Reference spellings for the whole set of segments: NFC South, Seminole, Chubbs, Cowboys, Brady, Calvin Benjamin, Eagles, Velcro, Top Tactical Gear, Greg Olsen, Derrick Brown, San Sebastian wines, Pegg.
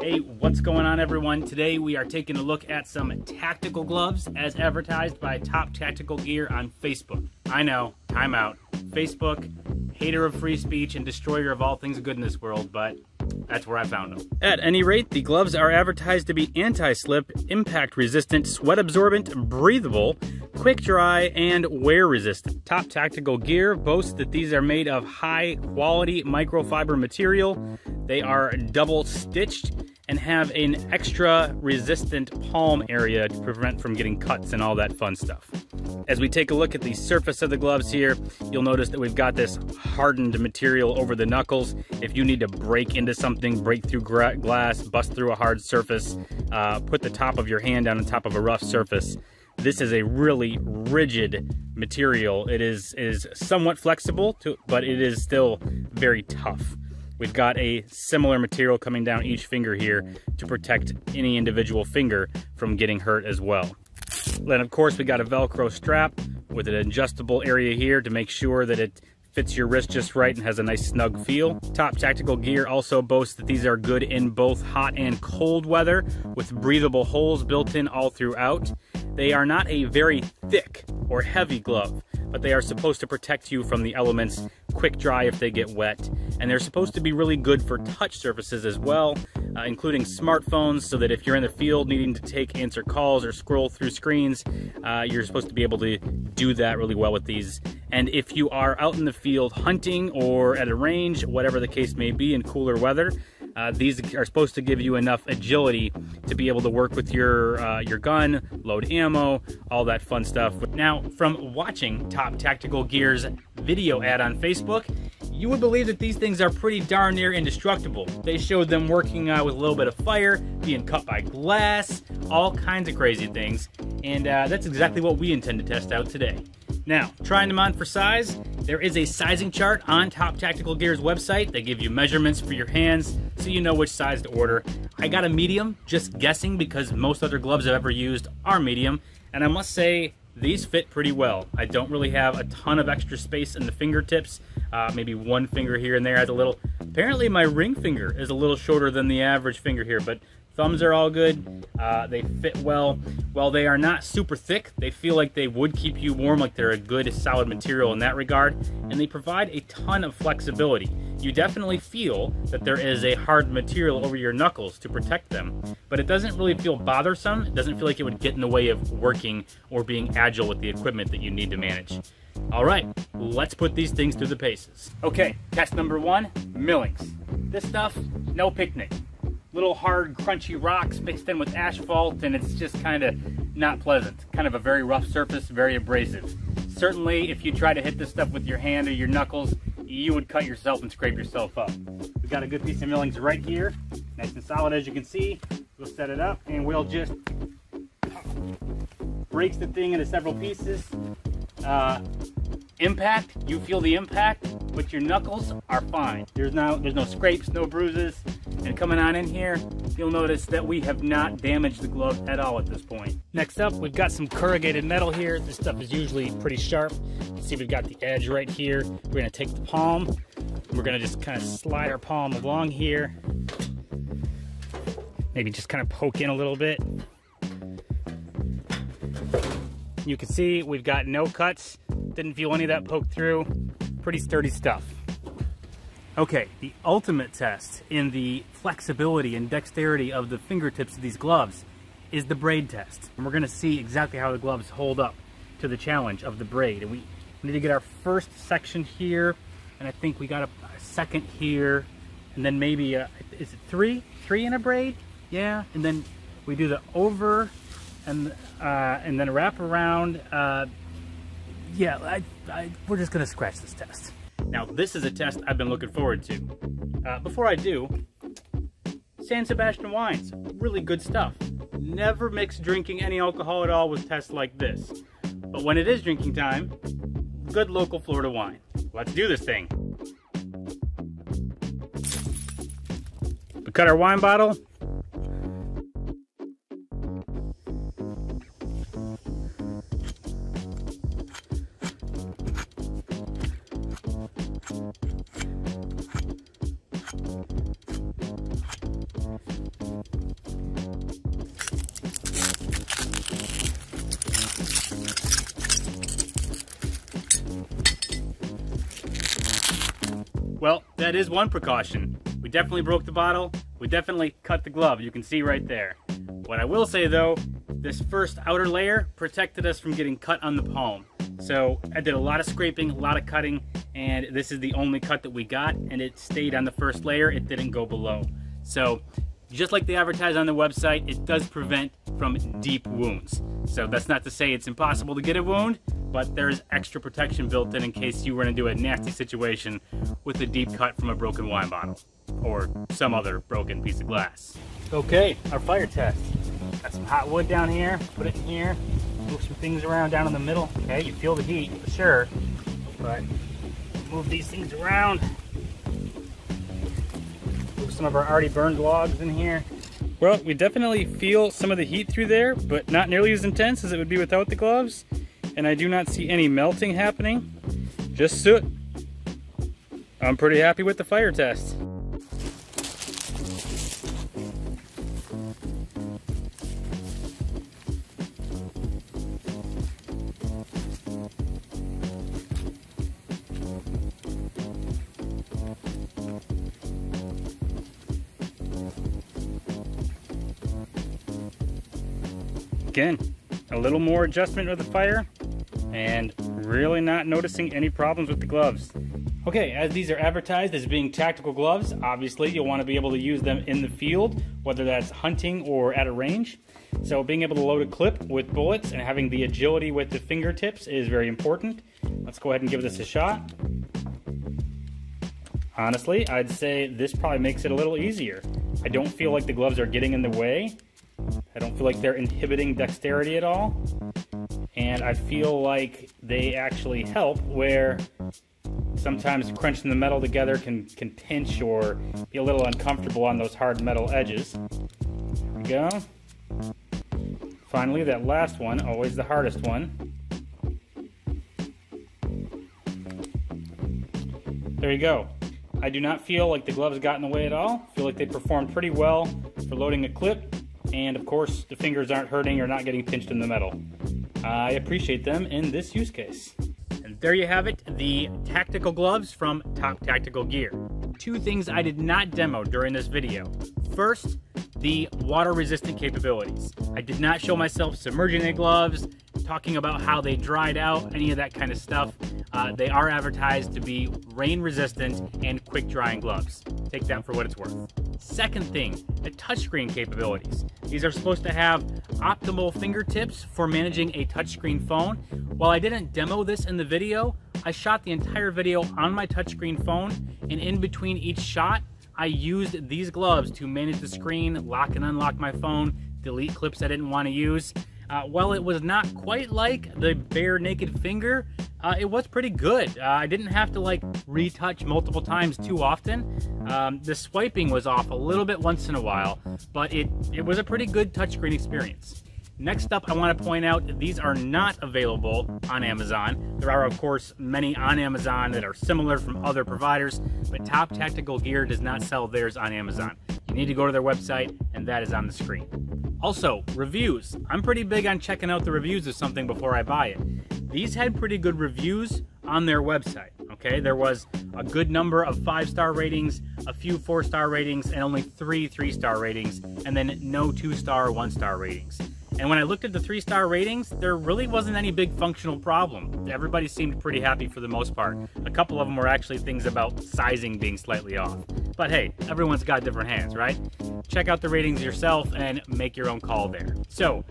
Hey, what's going on, everyone? Today we are taking a look at some tactical gloves as advertised by Top Tactical Gear on Facebook. I know, time out. Facebook, hater of free speech and destroyer of all things good in this world, but that's where I found them. At any rate, the gloves are advertised to be anti-slip, impact-resistant, sweat-absorbent, breathable, quick-dry, and wear-resistant. Top Tactical Gear boasts that these are made of high-quality microfiber material. They are double-stitched and have an extra resistant palm area to prevent from getting cuts and all that fun stuff. As we take a look at the surface of the gloves here, you'll notice that we've got this hardened material over the knuckles. If you need to break into something, break through glass, bust through a hard surface, put the top of your hand down on top of a rough surface, this is a really rigid material. It is somewhat flexible, but it is still very tough. We've got a similar material coming down each finger here to protect any individual finger from getting hurt as well. Then of course we got a Velcro strap with an adjustable area here to make sure that it fits your wrist just right and has a nice snug feel. Top Tactical Gear also boasts that these are good in both hot and cold weather with breathable holes built in all throughout. They are not a very thick or heavy glove, but they are supposed to protect you from the elements, quick dry if they get wet, and they're supposed to be really good for touch surfaces as well, including smartphones, so that if you're in the field needing to answer calls or scroll through screens, you're supposed to be able to do that really well with these. And if you are out in the field hunting or at a range, whatever the case may be, in cooler weather, these are supposed to give you enough agility to be able to work with your gun, load ammo, all that fun stuff. Now, from watching Top Tactical Gear's video ad on Facebook, you would believe that these things are pretty darn near indestructible. They showed them working with a little bit of fire, being cut by glass, all kinds of crazy things, and that's exactly what we intend to test out today. Now, trying them on for size, there is a sizing chart on Top Tactical Gear's website. They give you measurements for your hands so you know which size to order. I got a medium, just guessing, because most other gloves I've ever used are medium, and I must say these fit pretty well. I don't really have a ton of extra space in the fingertips. Maybe one finger here and there has a little. Apparently my ring finger is a little shorter than the average finger here, but thumbs are all good. They fit well. While they are not super thick, they feel like they would keep you warm, like they're a good solid material in that regard, and they provide a ton of flexibility. You definitely feel that there is a hard material over your knuckles to protect them, but it doesn't really feel bothersome. It doesn't feel like it would get in the way of working or being agile with the equipment that you need to manage. All right, let's put these things through the paces. Okay, test number one, millings. This stuff, no picnic. Little hard, crunchy rocks mixed in with asphalt, and it's just kind of not pleasant. Kind of a very rough surface, very abrasive. Certainly, if you try to hit this stuff with your hand or your knuckles, you would cut yourself and scrape yourself up. We've got a good piece of millings right here, nice and solid as you can see. We'll set it up and we'll just break the thing into several pieces. Impact, you feel the impact, but your knuckles are fine. There's no scrapes, no bruises. And coming on in here, you'll notice that we have not damaged the glove at all at this point. Next up, we've got some corrugated metal here. This stuff is usually pretty sharp. You can see we've got the edge right here. We're gonna take the palm. We're gonna just kind of slide our palm along here. Maybe just kind of poke in a little bit. You can see we've got no cuts. Didn't feel any of that poke through. Pretty sturdy stuff. Okay, the ultimate test in the flexibility and dexterity of the fingertips of these gloves is the braid test. And we're gonna see exactly how the gloves hold up to the challenge of the braid. And we need to get our first section here, and I think we got a second here, and then maybe, is it three? Three in a braid? Yeah, and then we do the over, and then wrap around. Yeah, we're just gonna scratch this test. Now, this is a test I've been looking forward to. Before I do, San Sebastian wines, really good stuff. Never mix drinking any alcohol at all with tests like this. But when it is drinking time, good local Florida wine. Let's do this thing. We cut our wine bottle. Well, that is one precaution. We definitely broke the bottle. We definitely cut the glove. You can see right there. What I will say though, this first outer layer protected us from getting cut on the palm. So I did a lot of scraping, a lot of cutting, and this is the only cut that we got, and it stayed on the first layer. It didn't go below. So just like they advertise on the website, it does prevent from deep wounds. So that's not to say it's impossible to get a wound, but there is extra protection built in case you run into a nasty situation with a deep cut from a broken wine bottle or some other broken piece of glass. Okay, our fire test. Got some hot wood down here, put it in here, move some things around down in the middle. Okay, you feel the heat for sure, but move these things around. Move some of our already burned logs in here. Well, we definitely feel some of the heat through there, but not nearly as intense as it would be without the gloves. And I do not see any melting happening, just soot. I'm pretty happy with the fire test. Again, a little more adjustment with the fire and really not noticing any problems with the gloves. Okay, as these are advertised as being tactical gloves, obviously you'll want to be able to use them in the field, whether that's hunting or at a range. So being able to load a clip with bullets and having the agility with the fingertips is very important. Let's go ahead and give this a shot. Honestly, I'd say this probably makes it a little easier. I don't feel like the gloves are getting in the way. I don't feel like they're inhibiting dexterity at all, and I feel like they actually help where sometimes crunching the metal together can pinch or be a little uncomfortable on those hard metal edges. There we go. Finally, that last one, always the hardest one. There you go. I do not feel like the gloves got in the way at all. I feel like they performed pretty well for loading a clip. And of course, the fingers aren't hurting or not getting pinched in the metal. I appreciate them in this use case. And there you have it, the tactical gloves from Top Tactical Gear. Two things I did not demo during this video. First, the water-resistant capabilities. I did not show myself submerging the gloves, talking about how they dried out, any of that kind of stuff. They are advertised to be rain-resistant and quick-drying gloves. Take that for what it's worth. Second thing, the touchscreen capabilities. These are supposed to have optimal fingertips for managing a touchscreen phone. While I didn't demo this in the video, I shot the entire video on my touchscreen phone, and in between each shot, I used these gloves to manage the screen, lock and unlock my phone, delete clips I didn't want to use. While it was not quite like the bare naked finger, it was pretty good. I didn't have to like retouch multiple times too often. The swiping was off a little bit once in a while, but it was a pretty good touchscreen experience. Next up, I want to point out these are not available on Amazon. There are, of course, many on Amazon that are similar from other providers, but Top Tactical Gear does not sell theirs on Amazon. You need to go to their website, and that is on the screen. Also, reviews. I'm pretty big on checking out the reviews of something before I buy it. These had pretty good reviews on their website, okay? There was a good number of 5-star ratings, a few 4-star ratings, and only 3 3-star ratings, and then no 2-star or 1-star ratings. And when I looked at the 3-star ratings, there really wasn't any big functional problem. Everybody seemed pretty happy for the most part. A couple of them were actually things about sizing being slightly off. But hey, everyone's got different hands, right? Check out the ratings yourself and make your own call there. So,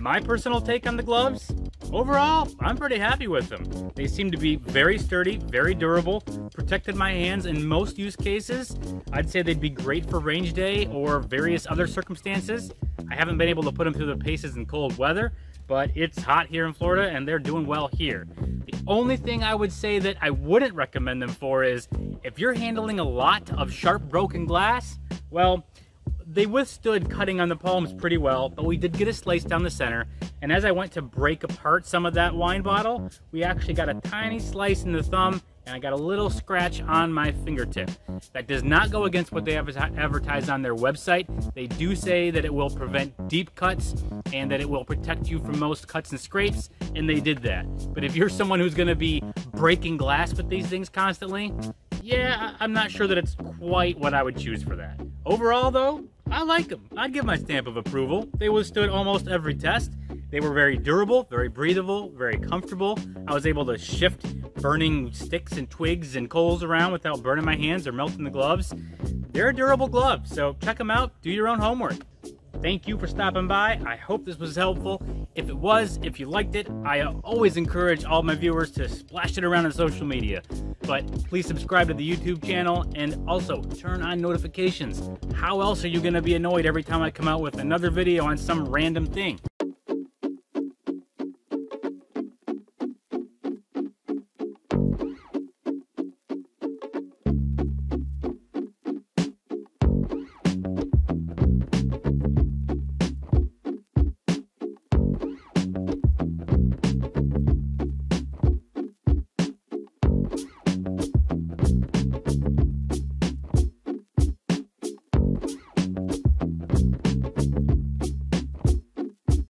my personal take on the gloves, overall, I'm pretty happy with them. They seem to be very sturdy, very durable, protected my hands in most use cases. I'd say they'd be great for range day or various other circumstances. I haven't been able to put them through the paces in cold weather, but it's hot here in Florida and they're doing well here. The only thing I would say that I wouldn't recommend them for is if you're handling a lot of sharp broken glass, well, they withstood cutting on the palms pretty well, but we did get a slice down the center. And as I went to break apart some of that wine bottle, we actually got a tiny slice in the thumb and I got a little scratch on my fingertip. That does not go against what they advertise on their website. They do say that it will prevent deep cuts and that it will protect you from most cuts and scrapes, and they did that. But if you're someone who's gonna be breaking glass with these things constantly, yeah, I'm not sure that it's quite what I would choose for that. Overall though, I like them. I'd give my stamp of approval. They withstood almost every test. They were very durable, very breathable, very comfortable. I was able to shift burning sticks and twigs and coals around without burning my hands or melting the gloves. They're a durable glove, so check them out. Do your own homework. Thank you for stopping by. I hope this was helpful. If it was, if you liked it, I always encourage all my viewers to splash it around on social media. But please subscribe to the YouTube channel and also turn on notifications. How else are you going to be annoyed every time I come out with another video on some random thing?